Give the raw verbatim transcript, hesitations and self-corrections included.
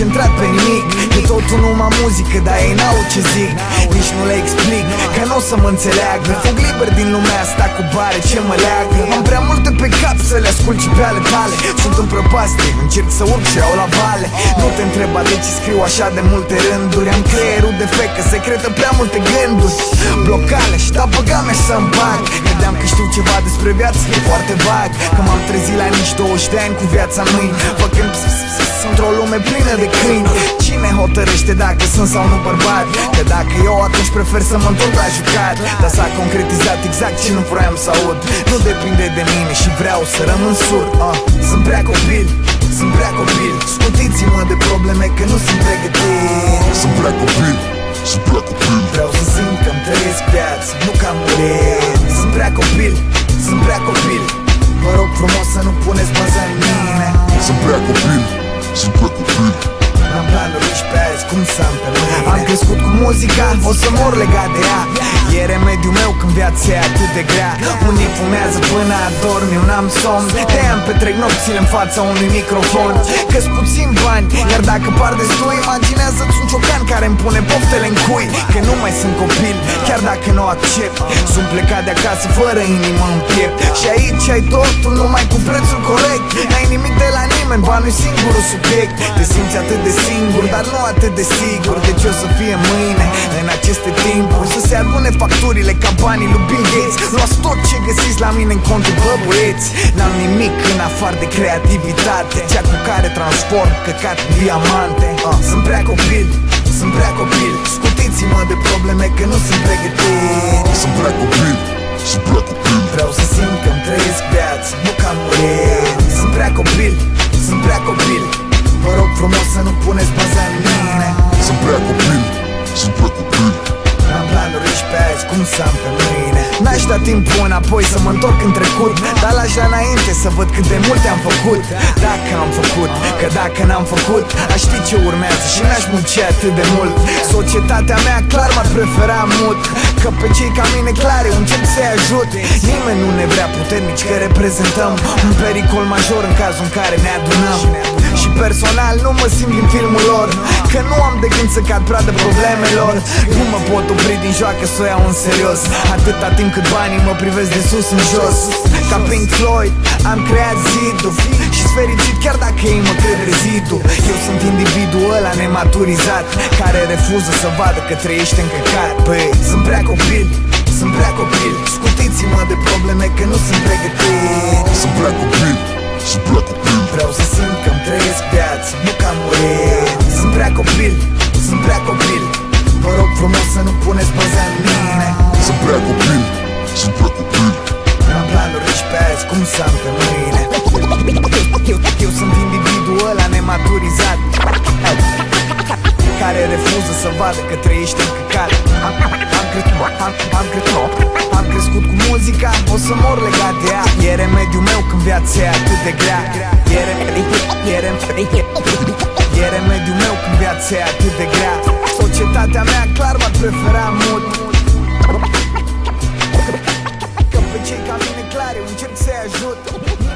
concentrat pe nimic, e totul numai muzică, dar ei n-au ce zic, nici nu le explic că n-o să mă înțeleagă. Fug liber din lumea asta cu bare ce mă leagă. Am prea multe pe cap să le ascult și pe ale tale. Sunt în prăpastie, încerc să urc și iau la vale. Nu te întreba de ce scriu așa de multe rânduri. Am creierul de fecă, secretă prea multe gânduri blocale și da băga mea să-mi bag. Credeam că știu ceva despre viață, e foarte vag, că m-am trezit la nici douăzeci de ani cu viața în mâini, făcând într-o lume plină de câini. Cine hotărăște dacă sunt sau nu bărbat? Că dacă eu, atunci prefer să mă întorc la jucat. Dar s-a concretizat exact ce nu vroiam să aud. Nu depinde de mine și vreau să rămân surd. uh. Sunt prea copil, sunt prea copil, scutiți-mă de probleme că nu sunt pregătit. Sunt prea copil, sunt prea copil, vreau să simt că-mi trăiesc viața, nu că am murit. Sunt prea copil, sunt prea copil, vă rog frumos să nu puneți baza în mine. Sunt prea copil, sunt prea copil, n-am planuri și pe azi, cum să am pe mine. Am crescut cu muzica, o să mor legat de ea, e remediul meu când viața e atât de grea. Unii fumează până adorm, eu n-am somn, de-aia-mi petrec nopțile în fața unui microfon. Că-s puțin bani, iar dacă par destui, imaginează-ți un ciocan care-mi pune poftele în cui. Că nu mai sunt copil, chiar dacă nu accept, sunt plecat de acasă fără inimă în piept. Și aici ai totul, numai cu prețul corect, n-ai nimic de la nimeni, banul-i singurul subiect. Te simți atât de singur, dar nu atât de sigur de ce o să fie mâine. În aceste timpuri să se adune facturile ca banii lui Bill Gates. Luați tot ce găsiți la mine în contul, bă băieți. N-am nimic în afară de creativitate, cea cu care transform căcat diamante. uh. Sunt prea copil, sunt prea copil, scutiți-mă de probleme că nu sunt pregătit. Sunt prea copil, sunt prea copil, vreau să simt că-mi trăiesc viața, nu că am murit. Sunt prea copil, sunt prea copil, vă rog frumos să nu puneți baza în mine. Sunt prea copil, sunt prea copil, n-am planuri și pe azi, cum să am pe mâine. N-aș da timpul înapoi să mă întorc în trecut, dar l-aș da înainte să văd cât de multe am făcut. Dacă am făcut, că dacă n-am făcut, aș ști ce urmează și n-aș munci atât de mult. Societatea mea clar m-ar prefera mut, că pe cei ca mine clar eu încep să-i ajut. Nimeni nu ne vrea puternici, că reprezentăm un pericol major în cazul în care ne adunăm. Și personal nu mă simt din filmul lor, că nu am de gând să cad pradă problemelor. Nu mă pot opri din joacă să o iau în serios, atâta timp cât banii mă privesc de sus în jos. Ca Pink Floyd am creat zidul și-s fericit chiar dacă ei mă cred rezidul. Eu sunt individul ăla nematurizat, care refuză să vadă că trăiește în căcat. Păi, sunt prea copil, sunt prea copil, scutiți-mă de probleme că nu sunt pregătit. Sunt prea copil, sunt prea copil, vreau să simt că-mi trăiesc viața, nu că am murit. Sunt prea copil, sunt prea copil, vă rog frumos să nu puneți baza în mine. Sunt prea copil, sunt prea copil, n-am planuri și pe azi, cum să am pe mâine. Eu, eu sunt individul ăla nematurizat, care refuză să vadă că trăiește în căcat. Am, am, crescut, am, am, crescut, am crescut cu muzica, o să mor legat de ea, e remediul meu când viața e atât de grea. E, re, e, re, e remediul meu când viața e atât de grea. Societatea mea clar m-ar prefera mult, că pe cei ca mine clar eu încerc să-i ajut.